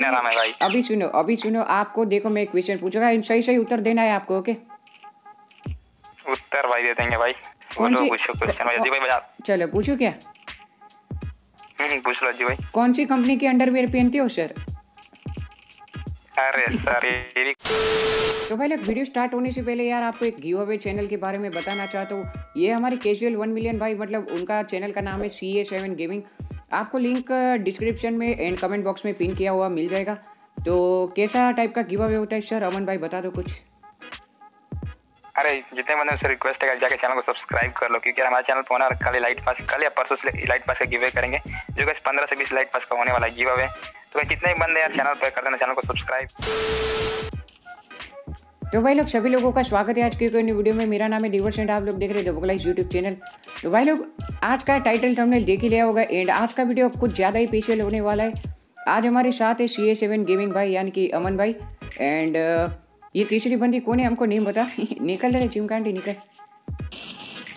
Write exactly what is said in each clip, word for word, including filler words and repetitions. कितना राम है भाई। अभी सुनो अभी सुनो आपको देखो मैं एक क्वेश्चन पूछूंगा, सही सही उत्तर देना है आपको। ओके उत्तर भाई दे देंगे भाई। बोलो पूछो क्वेश्चन भाई। अजी भाई बजा चलो पूछो। क्या नहीं पूछ लो अजी भाई। कौन सी कंपनी के अंडरवियर पहनते हो सर? अरे सर ये तो भाई लोग वीडियो स्टार्ट होने से पहले यार आपको एक गिव अवे चैनल के बारे में बताना चाहता हूँ। ये हमारे कैजुअल वन मिलियन भाई, मतलब उनका चैनल का नाम है सी ए सेवन गेमिंग। आपको लिंक डिस्क्रिप्शन में एंड कमेंट बॉक्स में पिन किया हुआ मिल जाएगा। तो कैसा टाइप का गिव अवे होता है सर? अमन भाई बता दो कुछ। अरे जितने बंदे से रिक्वेस्ट है जाके चैनल को सब्सक्राइब कर लो, क्योंकि हमारे चैनल पर कल लाइट पास कल या परसों से लाइट पास का गिव अवे करेंगे, जो कि पंद्रह से बीस लाइट पास का होने वाला है गिव अवे। तो कितने ही बंदे यार चैनल पर कर देना चैनल को सब्सक्राइब। तो भाई लोग सभी लोगों का स्वागत है आज की नई वीडियो में। मेरा नाम है डिवर्स एंड आप लोग देख रहे हैं डबल यूट्यूब चैनल। तो भाई लोग आज का टाइटल थंबनेल देख ही लिया होगा एंड आज का वीडियो कुछ ज़्यादा ही स्पेशल होने वाला है। आज हमारे साथ है सी ए सेवन गेमिंग भाई यानी कि अमन भाई एंड ये तीसरी बंदी कौन है हमको नहीं पता। निकल रहे चिमकांडी निकल,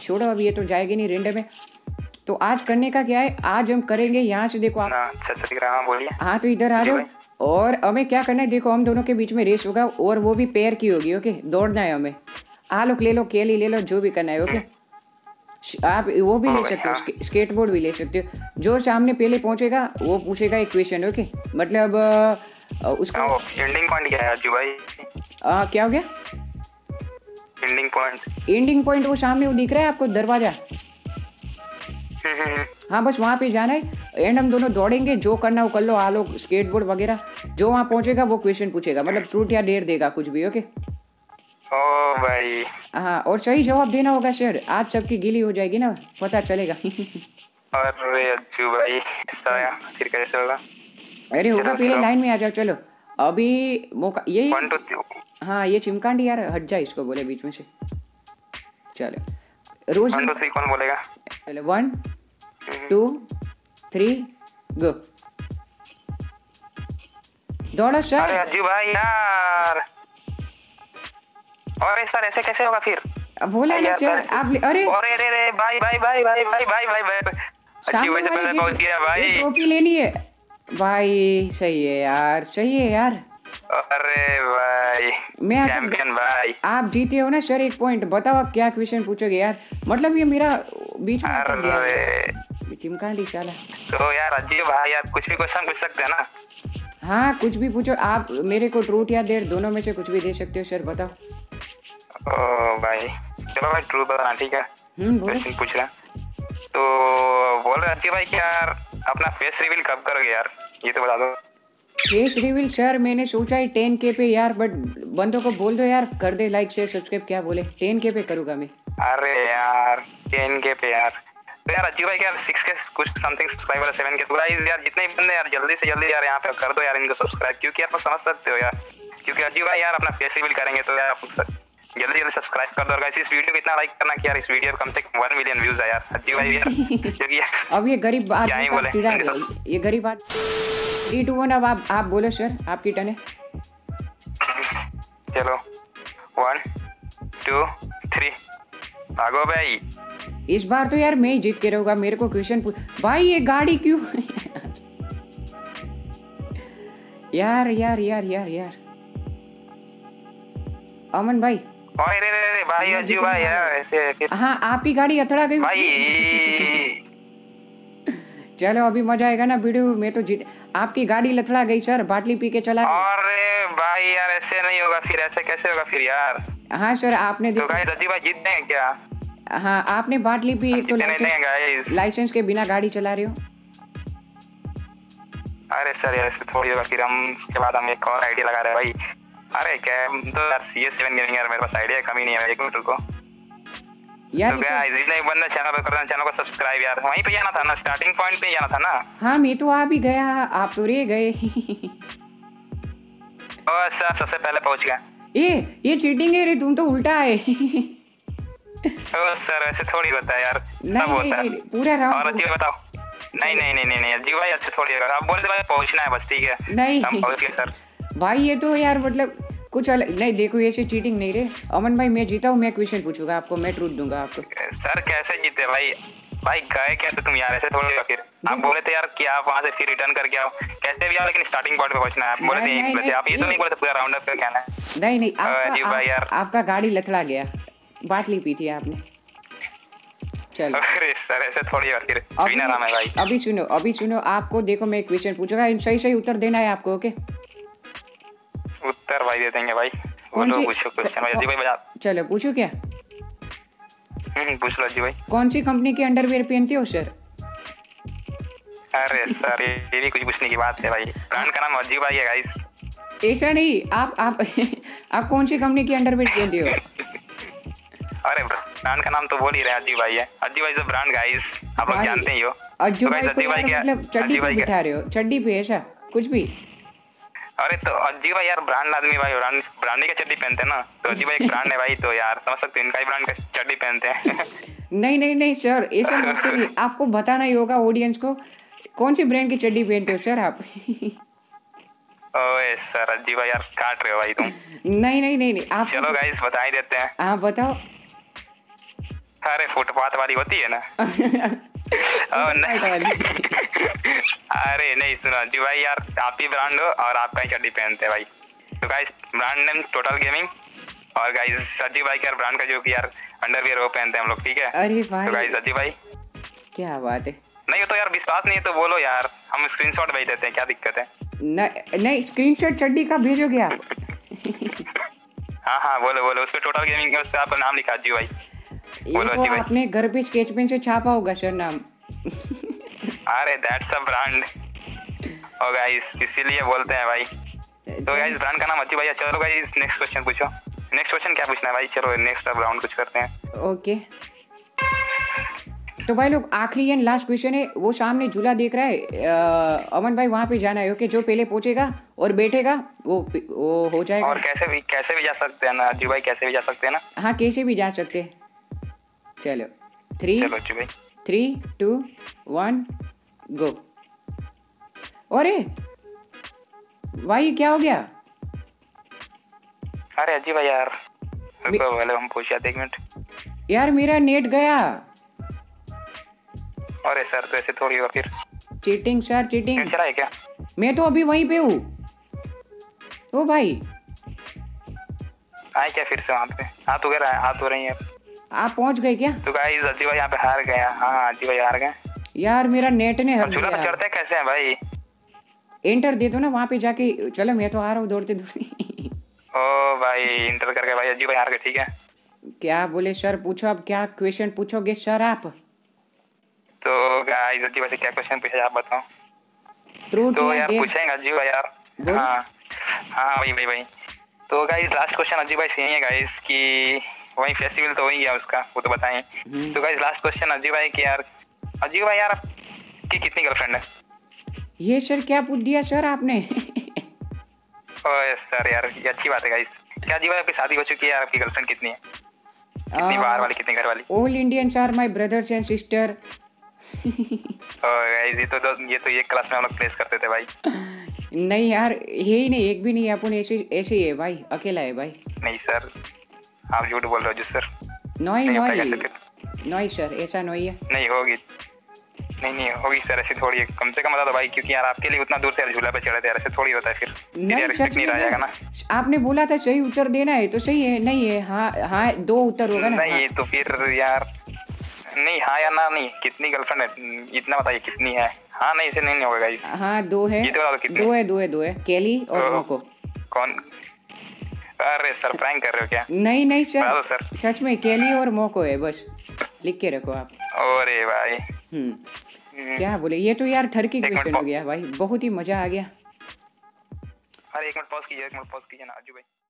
छोड़ो अब ये तो जाएगी नहीं रेंडर में। तो आज करने का क्या है, आज हम करेंगे यहाँ से देखो आप। अच्छा अच्छा दिख रहा है, बोलिए। हाँ तो इधर आ जाओ और हमें क्या करना है देखो, हम दोनों के बीच में रेस होगा और वो भी पेयर की होगी। ओके दौड़ना है हमें। आ लो ले लो केली ले लो जो भी करना है। ओके आप वो भी ले सकते हो, स्केटबोर्ड भी ले सकते हो। जो सामने पहले पहुँचेगा वो पूछेगा एक क्वेश्चन। ओके मतलब उसका एंडिंग पॉइंट क्या है अज्जू भाई? आ, क्या हो गया एंडिंग पॉइंट? एंडिंग पॉइंट वो सामने वो दिख रहा है आपको दरवाजा। हाँ बस वहाँ पे जाना है एंड हम दोनों दौड़ेंगे, जो करना वो कर लो। आ लो स्केटबोर्ड वगैरह, जो वहाँ पहुँचेगा वो क्वेश्चन पूछेगा, मतलब ट्रूथ या डेयर देगा कुछ भी। ओके ओ भाई हाँ, और सही जवाब देना होगा सर। आज सबकी गिली हो जाएगी ना, पता चलेगा। अरे अज्जू भाई फिर कैसे होगा? अरे होगा, पहले लाइन में आ जाओ। चलो अभी मौका यही। हाँ ये चिमकांडी यार हट जाए, इसको बोले बीच में से। चलो रोज वन टू थ्री कौन बोलेगा? चलो वन टू थ्री गो। दौड़ो सर। अरे अज्जू भाई यार और सर ऐसे कैसे होगा फिर? बोला यार सर आप। अरे अरे अरे अरे भाई भाई भाई भाई भाई भाई भाई भाई अज्जू भाई से पहले पहुंच गया भाई। टोपी लेनी है भाई। सही है यार सही है यार। अरे भाई मैं चैंपियन भाई। आप जीते हो ना सर एक पॉइंट। बताओ आप क्या क्वेश्चन पूछोगे यार, मतलब ये मेरा बीच में अरे गया। चिमकांडी साला। तो यार अजीब भाई यार कुछ भी क्वेश्चन पूछ सकते हैं ना? हाँ कुछ भी पूछो आप, मेरे को ट्रूथ या डेयर दोनों में से कुछ भी दे सकते हो सर। बताओ ओ भाई। चलो भाई ट्रूथ बताना ठीक है। क्वेश्चन पूछ रहा तो बोल रहे अजीब भाई यार अपना फेस रिवील कब करोगे यार ये तो बता दो। फेस रिवील सर मैंने सोचा है टेन के पे यार, बट बंदों को बोल दो यार कर दे लाइक शेयर सब्सक्राइब। क्या बोले टेन के पे करूंगा मैं। अरे यार टेन के पे यार तो यार अज्जू भाई यार सिक्स के कुछ समथिंग सब्सक्राइबर सेवन के। गाइस यार जितने भी बंदे यार जल्दी से जल्दी यार यहाँ पे कर दो यार इनको सब्सक्राइब, क्योंकि आप समझ सकते हो यार, क्योंकि अज्जू भाई यार अपना फेस रिवील करेंगे तो यार जल्दी जल्दी सब्सक्राइब कर दो। गाइस इस वीडियो को इतना लाइक करना कि यार इस वीडियो कम से कम एक मिलियन व्यूज आए यार। अज्जू भाई यार अब ये गरीब बात ये गरीब बात थ्री टू वन अब आप आप बोलो सर आपकी टर्न है। चलो वन टू थ्री भागो भाई। इस बार तो यार मैं ही जीत के रहूंगा। मेरे को क्वेश्चन भाई ये गाड़ी क्यों यार यार यार यार यार अमन भाई ओए रे रे रे भाई अज्जू भाई यार ऐसे। हाँ आपकी गाड़ी अथड़ा गई भाई। चलो अभी मजा आएगा ना वीडियो में तो जीत। आपकी गाड़ी लथड़ा गई सर, बाटली पी के चला। अरे भाई यार ऐसे नहीं होगा फिर, ऐसे कैसे होगा फिर यार। हाँ सर आपने तो गाइस अज्जू भाई जीतते हैं क्या? हाँ आपने बाटली पी एक तो लाइसेंस, लाइसेंस के बिना गाड़ी चला रहे हो। अरे सर ऐसे थोड़ी होगा फिर, हम उसके बाद हम एक और आईडिया लगा रहे भाई। अरे क्या तो यार सी ए सेवन गेमिंग यार मेरे पास आइडिया कमी नहीं है। एक मिनट रुको यार, तो गाइस जितने बंदे चैनल पे कर रहे हैं चैनल को सब्सक्राइब यार। वहीं पे जाना था ना, स्टार्टिंग पॉइंट पे जाना था ना। हां मैं तो आ भी गया, आप तो रह गए। ओ सर सबसे पहले पहुंच गया। ए ये चीटिंग है रे, तुम तो उल्टा है। ओ सर ऐसे थोड़ी होता है यार, सब होता है पूरा राउंड। और जी बताओ। नहीं नहीं नहीं नहीं जी भाई अच्छे थोड़ी होगा। आप बोल दे भाई पहुंचना है बस ठीक है। नहीं हम पहुंच गए सर भाई। ये तो यार मतलब कुछ अलग नहीं, देखो ऐसे चीटिंग नहीं रे। अमन भाई मैं जीता हूँ, मैं क्वेश्चन पूछूंगा आपको, मैं ट्रूथ दूंगा आपको। सर कैसे जीते भाई? भाई गए कैसे तुम यार, ऐसे थोड़ी हो। फिर आप बोले थे यार कि आप वहाँ से फिर रिटर्न करके आओ, कैसे भी आओ लेकिन स्टार्टिंग पॉइंट पे पहुंचना है। आप बोले थे एक बजे, आप ये तो नहीं बोले थे पूरा राउंड अप करके आना है। नहीं नहीं अजीब भाई यार, आपका गाड़ी लथड़ा गया, बाटली पी थी आपने। चलो अरे सर ऐसे थोड़ी और फिर बिना नाम है भाई। अभी सुनो अभी सुनो आपको देखो मैं एक क्वेश्चन पूछूंगा, इन सही सही उत्तर देना है आपको। ओके उत्तर भाई दे देंगे भाई, बोलो पूछो क्वेश्चन भाई। अजीब भाई चलो पूछो, क्या पूछ लो जी भाई। कौन सी कंपनी के अंडरवियर पहनते हो सर? अरे सर ये भी कुछ पूछने की बात है भाई, ब्रांड का नाम अजीब भाई है गाइस। ऐसा नहीं, आप आप आप कौन सी कंपनी के अंडरवियर पहनते हो? अरे ब्रांड का नाम तो बोल ही रहे अजीब भाई है, अजीब भाई इज अ ब्रांड गाइस, आप लोग जानते ही हो। अजीब भाई मतलब चड्डी पे बिठा रहे हो, चड्डी पे ऐसा कुछ भी? अरे तो अजीब भाई यार ब्रांड आदमी भाई, ब्रांड ब्रांड का चड्डी पहनते हैं ना, तो अजीब भाई एक ब्रांड है भाई, तो यार समझ सकते हो इनका ही ब्रांड का चड्डी पहनते हैं। नहीं नहीं नहीं सर ऐसा नहीं, आपको बताना ही होगा ऑडियंस को कौन सी ब्रांड की चड्डी पहनते हो सर आप। ओए सर अजीब भाई यार काट रहे हो भाई तुम। नहीं नहीं नहीं, नहीं आप चलो गाइस बता ही देते हैं। हाँ बताओ। अरे फुटपाथ वाली होती है ना। अरे नहीं सुनो अजीब भाई यार, आप ही ब्रांड हो और आपका ही चड्डी पहनते हैं भाई। तो guys brand name total gaming, और गाइस अजीब भाई यार ब्रांड का जो कि यार अंडरवियर वो पहनते हैं हम लोग, ठीक है? अरे भाई तो गाइस अजीब भाई क्या बात है। नहीं तो यार विश्वास नहीं है तो बोलो यार, हम स्क्रीनशॉट भेज देते हैं, क्या दिक्कत है? नहीं स्क्रीनशॉट चड्डी का भेजोगे आप? हाँ हाँ बोलो बोलो, उस पे टोटल गेमिंग है, उस पे आपका नाम लिखा अजीब भाई। ये तो आपने घर पे स्केच पेन से छापा होगा सर नाम। अरे that's a brand oh guys, इसीलिए बोलते हैं भाई। तो गाइस ब्रांड का नाम अजीब भाई। चलो गाइस नेक्स्ट क्वेश्चन पूछो। नेक्स्ट क्वेश्चन क्या पूछना है भाई? चलो नेक्स्ट राउंड कुछ करते हैं। ओके तो भाई लोग आखिरी एंड लास्ट क्वेश्चन है, वो सामने झूला देख रहा है अमन भाई, वहाँ पे जाना है। ओके जो पहले पहुंचेगा और बैठेगा वो वो हो जाएगा। और कैसे भी कैसे भी जा सकते हैं ना अजीब भाई, कैसे भी जा सकते हैं ना। हाँ कैसे भी जा सकते हैं। चलो three three two one go. अरे भाई क्या हो गया? अरे अजीब भाई यार रुको पहले हम पूछ जाते एक मिनट यार, मेरा नेट गया। अरे सर तो ऐसे थोड़ी, और फिर चीटिंग सर चीटिंग। नेट चला है क्या? मैं तो अभी वहीं पे हूँ। ओ भाई आए क्या फिर से वहाँ पे? हाथ वगैरह है, हाथ हो रही है। आप पहुंच गए क्या? तो गाइस अजीब भाई यहाँ पे हार गया। हाँ अजीब भाई हार गए यार, मेरा नेट ने हर दिया। चलो चढ़ते कैसे हैं भाई? इंटर दे दो ना वहाँ पे जाके। चलो मैं तो हार हूँ दौड़ते दौड़ते। ओ भाई इंटर करके भाई अजीब भाई हार गए, ठीक है? क्या बोले सर? पूछो अब क्या क्वेश्चन पूछोगे सर आप? तो गाइस अजीब भाई से क्या क्वेश्चन पूछा आप बताओ? तो यार पूछेंगे अजीब भाई यार। हाँ हाँ भाई भाई भाई। तो गाइस लास्ट क्वेश्चन अजीब भाई से यही है गाइस की वही फेस्टिवल तो वही गया उसका, वो तो बताएं। तो गाइस लास्ट क्वेश्चन अजीब भाई कि यार अजीब भाई यार आपकी कितनी गर्लफ्रेंड है? ये सर क्या पूछ दिया सर आपने? ओए सर यार ये अच्छी बात है गाइस। क्या अजीब भाई आपकी शादी हो चुकी है यार, आपकी गर्लफ्रेंड कितनी है? कितनी बाहर वाली कितनी घर वाली? All Indians are my brothers and sister. ओए गाइस ये तो ये तो ये क्लास में हम लोग प्लेस करते थे भाई। नहीं यार यही नहीं, एक भी नहीं है अपन, ऐसे ऐसे ही है भाई, अकेला है भाई। नहीं सर आप झूठ बोल रहे हो सर। नहीं नहीं नहीं सर ऐसा नहीं है। नहीं होगी, नहीं नहीं होगी सर ऐसी थोड़ी है, कम से कम बता दो भाई, क्योंकि यार आपके लिए उतना दूर से झूला पे चढ़े थे यार, ऐसे थोड़ी होता है। फिर नहीं रिस्पेक्ट नहीं रह जाएगा ना। आपने बोला था सही उत्तर देना है तो सही है, नहीं है हाँ हाँ दो उत्तर होगा ना। नहीं तो फिर यार नहीं हाँ यार ना नहीं, कितनी गर्लफ्रेंड है इतना बताइए कितनी है? हाँ नहीं इसे नहीं होगा। हाँ दो है, दो है दो है दो है केली और कौन? अरे सर प्रैंक कर रहे हो क्या? नहीं नहीं सर, सर सच में केली और मोको है, बस लिख के रखो आप। अरे भाई हम्म क्या बोले, ये तो यार ठरकी क्वेश्चन हो गया भाई, बहुत ही मजा आ गया। अरे एक मिनट पॉज कीजिए, एक मिनट पॉज कीजिए ना अजू भाई।